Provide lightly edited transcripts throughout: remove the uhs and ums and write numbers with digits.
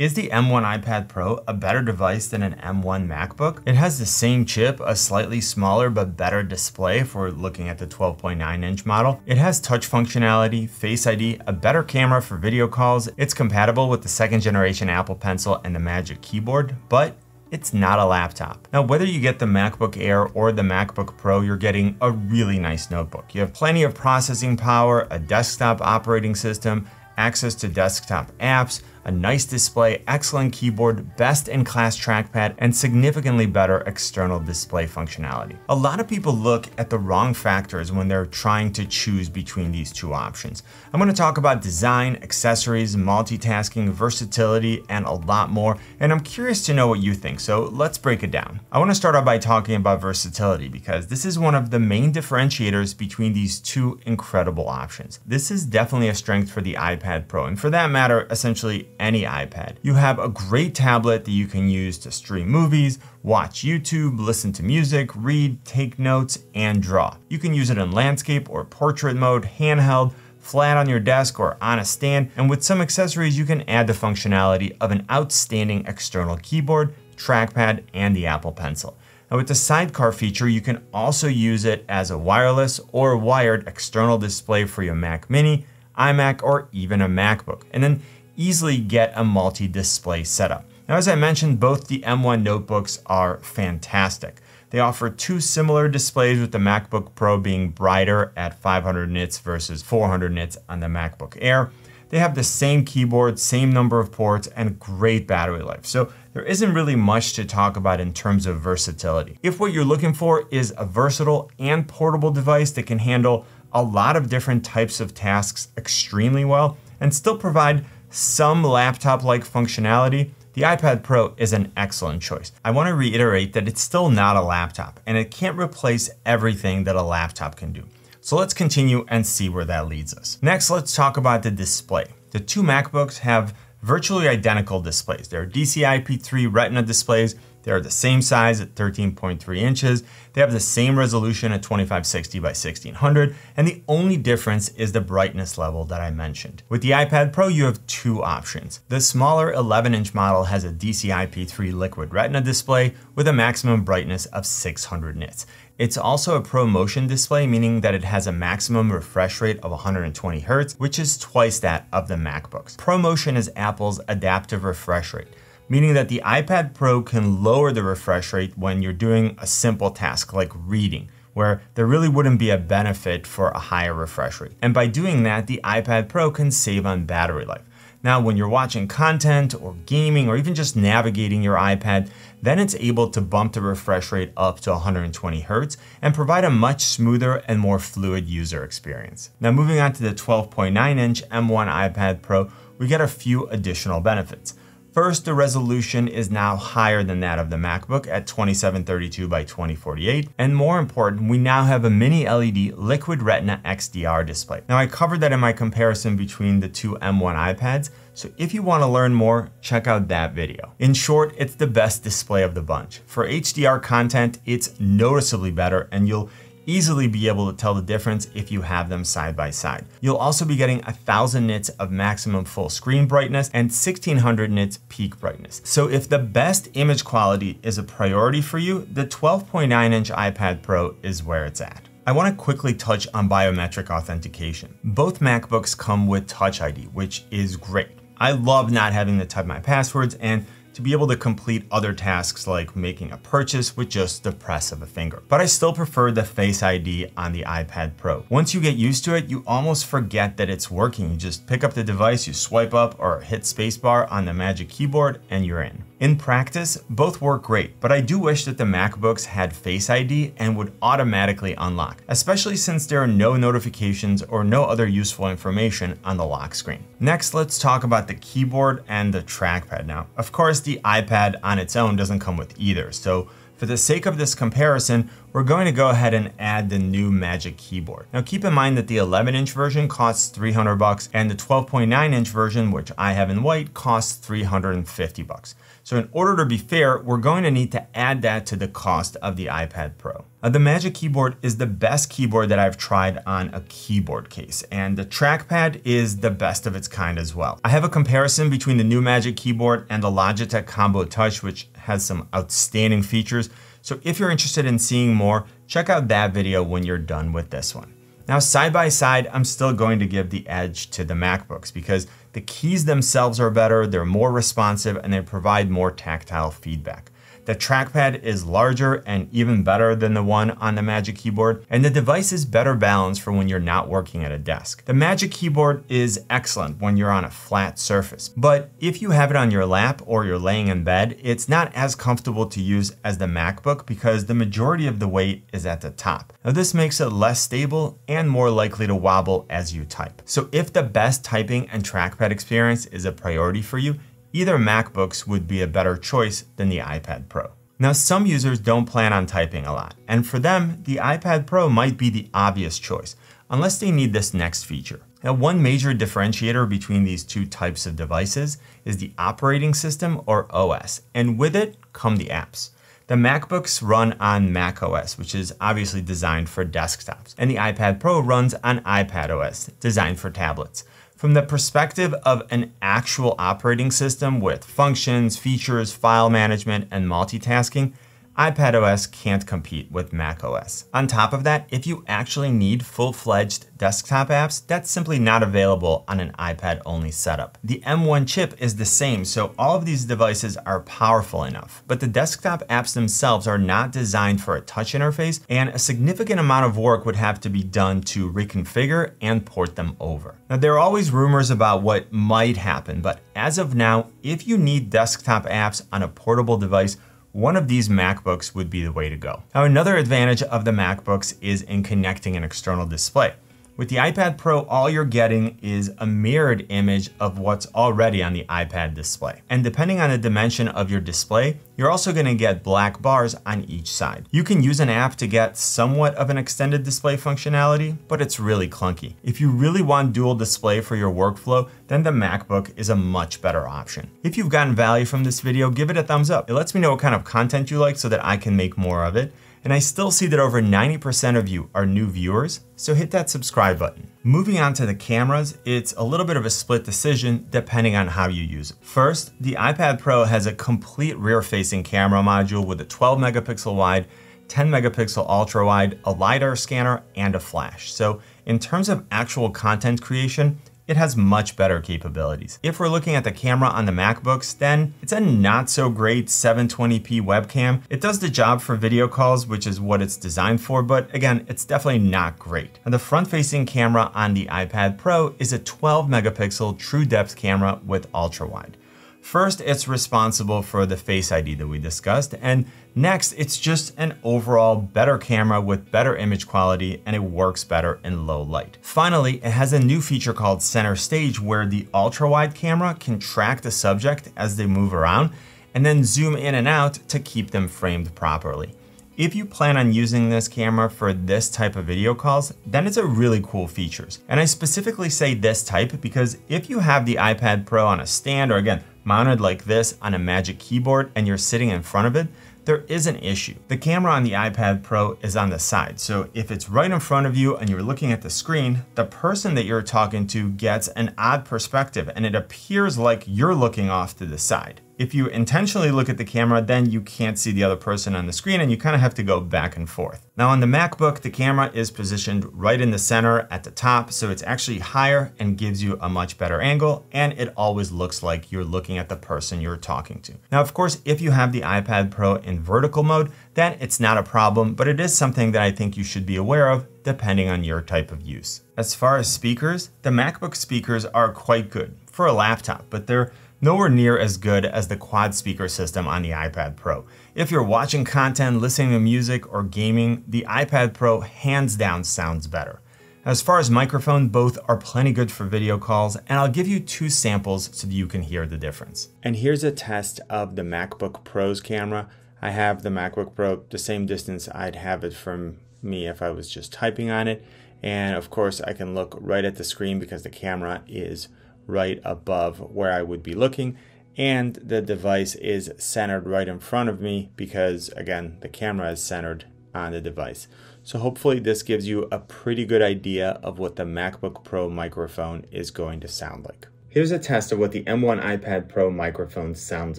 Is the M1 iPad Pro a better device than an M1 MacBook? It has the same chip, a slightly smaller but better display if we're looking at the 12.9-inch model. It has touch functionality, Face ID, a better camera for video calls. It's compatible with the second-generation Apple Pencil and the Magic Keyboard, but it's not a laptop. Now, whether you get the MacBook Air or the MacBook Pro, you're getting a really nice notebook. You have plenty of processing power, a desktop operating system, access to desktop apps, a nice display, excellent keyboard, best-in-class trackpad, and significantly better external display functionality. A lot of people look at the wrong factors when they're trying to choose between these two options. I'm going to talk about design, accessories, multitasking, versatility, and a lot more, and I'm curious to know what you think, so let's break it down. I want to start out by talking about versatility because this is one of the main differentiators between these two incredible options. This is definitely a strength for the iPad Pro, and for that matter, essentially any iPad. You have a great tablet that you can use to stream movies, watch YouTube, listen to music, read, take notes, and draw. You can use it in landscape or portrait mode, handheld, flat on your desk or on a stand, and with some accessories, you can add the functionality of an outstanding external keyboard, trackpad, and the Apple Pencil. Now, with the Sidecar feature, you can also use it as a wireless or wired external display for your Mac Mini, iMac, or even a MacBook. And then easily get a multi-display setup. Now, as I mentioned, both the M1 notebooks are fantastic. They offer two similar displays, with the MacBook Pro being brighter at 500 nits versus 400 nits on the MacBook Air. They have the same keyboard, same number of ports, and great battery life. So there isn't really much to talk about in terms of versatility. If what you're looking for is a versatile and portable device that can handle a lot of different types of tasks extremely well and still provide some laptop-like functionality, the iPad Pro is an excellent choice. I want to reiterate that it's still not a laptop, and it can't replace everything that a laptop can do. So let's continue and see where that leads us. Next, let's talk about the display. The two MacBooks have virtually identical displays. They're DCI-P3 Retina displays. They're the same size at 13.3 inches. They have the same resolution at 2560 by 1600. And the only difference is the brightness level that I mentioned. With the iPad Pro, you have two options. The smaller 11-inch model has a DCI-P3 liquid retina display with a maximum brightness of 600 nits. It's also a ProMotion display, meaning that it has a maximum refresh rate of 120 Hz, which is twice that of the MacBooks. ProMotion is Apple's adaptive refresh rate, meaning that the iPad Pro can lower the refresh rate when you're doing a simple task like reading, where there really wouldn't be a benefit for a higher refresh rate. And by doing that, the iPad Pro can save on battery life. Now, when you're watching content or gaming or even just navigating your iPad, then it's able to bump the refresh rate up to 120 Hz and provide a much smoother and more fluid user experience. Now, moving on to the 12.9-inch M1 iPad Pro, we get a few additional benefits. First, the resolution is now higher than that of the MacBook at 2732 by 2048. And more important, we now have a mini LED liquid retina XDR display. Now, I covered that in my comparison between the two M1 iPads. So if you want to learn more, check out that video. In short, it's the best display of the bunch. For HDR content, it's noticeably better, and you'll easily be able to tell the difference if you have them side by side. You'll also be getting 1000 nits of maximum full screen brightness and 1600 nits peak brightness. So if the best image quality is a priority for you, the 12.9-inch iPad Pro is where it's at. I want to quickly touch on biometric authentication. Both MacBooks come with Touch ID, which is great. I love not having to type my passwords and to be able to complete other tasks like making a purchase with just the press of a finger. But I still prefer the Face ID on the iPad Pro. Once you get used to it, you almost forget that it's working. You just pick up the device, you swipe up or hit spacebar on the Magic Keyboard, and you're in. In practice, both work great, but I do wish that the MacBooks had Face ID and would automatically unlock, especially since there are no notifications or no other useful information on the lock screen. Next, let's talk about the keyboard and the trackpad now. Of course, the iPad on its own doesn't come with either, so For the sake of this comparison, we're going to go ahead and add the new Magic Keyboard. Now keep in mind that the 11-inch version costs $300 and the 12.9-inch version, which I have in white, costs $350. So in order to be fair, we're going to need to add that to the cost of the iPad Pro. The Magic Keyboard is the best keyboard that I've tried on a keyboard case, and the trackpad is the best of its kind as well. I have a comparison between the new Magic Keyboard and the Logitech Combo Touch, which has some outstanding features. So if you're interested in seeing more, check out that video when you're done with this one. Now, side by side, I'm still going to give the edge to the MacBooks because the keys themselves are better, they're more responsive, and they provide more tactile feedback. The trackpad is larger and even better than the one on the Magic Keyboard, and the device is better balanced for when you're not working at a desk. The Magic Keyboard is excellent when you're on a flat surface, but if you have it on your lap or you're laying in bed, it's not as comfortable to use as the MacBook because the majority of the weight is at the top. Now, this makes it less stable and more likely to wobble as you type. So if the best typing and trackpad experience is a priority for you, either MacBooks would be a better choice than the iPad Pro. Now, some users don't plan on typing a lot, and for them, the iPad Pro might be the obvious choice, unless they need this next feature. Now, one major differentiator between these two types of devices is the operating system, or OS, and with it come the apps. The MacBooks run on macOS, which is obviously designed for desktops, and the iPad Pro runs on iPadOS, designed for tablets. From the perspective of an actual operating system with functions, features, file management, and multitasking, iPadOS can't compete with macOS. On top of that, if you actually need full-fledged desktop apps, that's simply not available on an iPad-only setup. The M1 chip is the same, so all of these devices are powerful enough, but the desktop apps themselves are not designed for a touch interface, and a significant amount of work would have to be done to reconfigure and port them over. Now, there are always rumors about what might happen, but as of now, if you need desktop apps on a portable device, one of these MacBooks would be the way to go. Now, another advantage of the MacBooks is in connecting an external display. With the iPad Pro, all you're getting is a mirrored image of what's already on the iPad display. And depending on the dimension of your display, you're also gonna get black bars on each side. You can use an app to get somewhat of an extended display functionality, but it's really clunky. If you really want dual display for your workflow, then the MacBook is a much better option. If you've gotten value from this video, give it a thumbs up. It lets me know what kind of content you like so that I can make more of it. And I still see that over 90% of you are new viewers, so hit that subscribe button. Moving on to the cameras, it's a little bit of a split decision depending on how you use it. First, the iPad Pro has a complete rear-facing camera module with a 12 megapixel wide, 10 megapixel ultra wide, a LiDAR scanner, and a flash. So in terms of actual content creation, it has much better capabilities. If we're looking at the camera on the MacBooks, then it's a not so great 720p webcam. It does the job for video calls, which is what it's designed for, but again, it's definitely not great. Now, the front-facing camera on the iPad Pro is a 12 megapixel TrueDepth camera with ultra wide. First, it's responsible for the Face ID that we discussed, and next, it's just an overall better camera with better image quality, and it works better in low light. Finally, it has a new feature called Center Stage, where the ultra-wide camera can track the subject as they move around and then zoom in and out to keep them framed properly. If you plan on using this camera for this type of video calls, then it's a really cool feature. And I specifically say this type because if you have the iPad Pro on a stand, or again, mounted like this on a Magic Keyboard, and you're sitting in front of it, there is an issue. The camera on the iPad Pro is on the side, so if it's right in front of you and you're looking at the screen, the person that you're talking to gets an odd perspective, and it appears like you're looking off to the side. If you intentionally look at the camera, then you can't see the other person on the screen, and you kind of have to go back and forth. Now, on the MacBook, the camera is positioned right in the center at the top, so it's actually higher and gives you a much better angle, and it always looks like you're looking at the person you're talking to. Now, of course, if you have the iPad Pro in vertical mode, then it's not a problem, but it is something that I think you should be aware of depending on your type of use. As far as speakers, the MacBook speakers are quite good for a laptop, but they're nowhere near as good as the quad speaker system on the iPad Pro. If you're watching content, listening to music, or gaming, the iPad Pro hands down sounds better. As far as microphone, both are plenty good for video calls, and I'll give you two samples so that you can hear the difference. And here's a test of the MacBook Pro's camera. I have the MacBook Pro the same distance I'd have it from me if I was just typing on it. And of course I can look right at the screen because the camera is right above where I would be looking. And the device is centered right in front of me because, again, the camera is centered on the device. So hopefully this gives you a pretty good idea of what the MacBook Pro microphone is going to sound like. Here's a test of what the M1 iPad Pro microphone sounds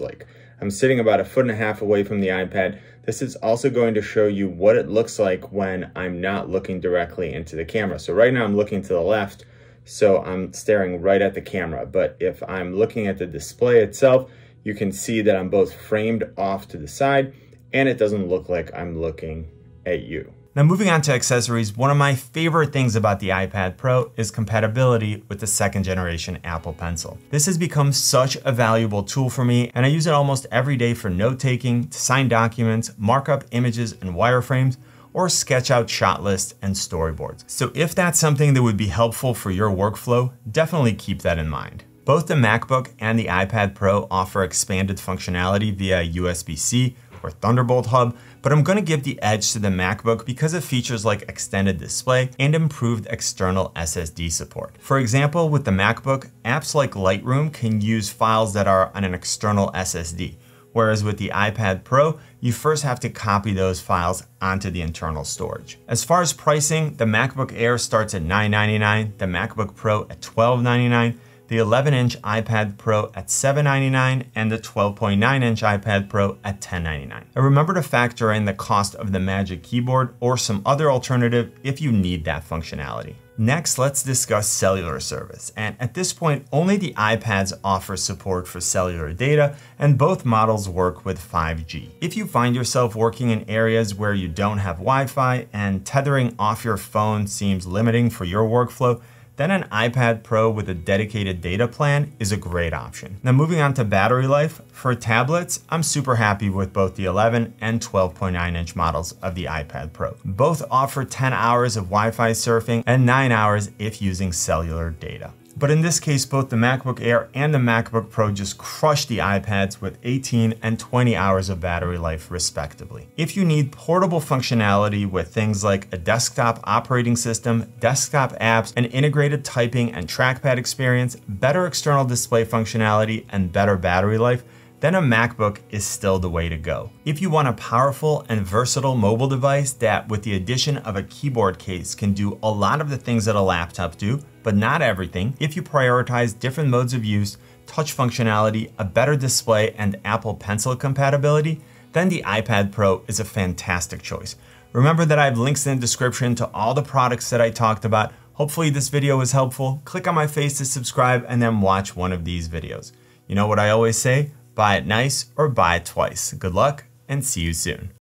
like. I'm sitting about 1.5 feet away from the iPad. This is also going to show you what it looks like when I'm not looking directly into the camera. So right now I'm looking to the left, so I'm staring right at the camera. But if I'm looking at the display itself, you can see that I'm both framed off to the side and it doesn't look like I'm looking at you. Now moving on to accessories, one of my favorite things about the iPad Pro is compatibility with the 2nd generation Apple Pencil. This has become such a valuable tool for me, and I use it almost every day for note-taking, to sign documents, mark up images and wireframes, or sketch out shot lists and storyboards. So if that's something that would be helpful for your workflow, definitely keep that in mind. Both the MacBook and the iPad Pro offer expanded functionality via USB-C or Thunderbolt hub, but I'm gonna give the edge to the MacBook because of features like extended display and improved external SSD support. For example, with the MacBook, apps like Lightroom can use files that are on an external SSD, whereas with the iPad Pro, you first have to copy those files onto the internal storage. As far as pricing, the MacBook Air starts at $999, the MacBook Pro at $1299, the 11-inch iPad Pro at $799, and the 12.9-inch iPad Pro at $1099. And remember to factor in the cost of the Magic Keyboard or some other alternative if you need that functionality. Next, let's discuss cellular service. And at this point, only the iPads offer support for cellular data, and both models work with 5G. If you find yourself working in areas where you don't have Wi-Fi and tethering off your phone seems limiting for your workflow, then an iPad Pro with a dedicated data plan is a great option. Now moving on to battery life, for tablets, I'm super happy with both the 11 and 12.9 inch models of the iPad Pro. Both offer 10 hours of Wi-Fi surfing and 9 hours if using cellular data. But in this case, both the MacBook Air and the MacBook Pro just crush the iPads with 18 and 20 hours of battery life respectively. If you need portable functionality with things like a desktop operating system, desktop apps, an integrated typing and trackpad experience, better external display functionality, and better battery life, then a MacBook is still the way to go. If you want a powerful and versatile mobile device that, with the addition of a keyboard case, can do a lot of the things that a laptop do, but not everything, if you prioritize different modes of use, touch functionality, a better display, and Apple Pencil compatibility, then the iPad Pro is a fantastic choice. Remember that I have links in the description to all the products that I talked about. Hopefully this video was helpful. Click on my face to subscribe and then watch one of these videos. You know what I always say? Buy it nice or buy it twice. Good luck and see you soon.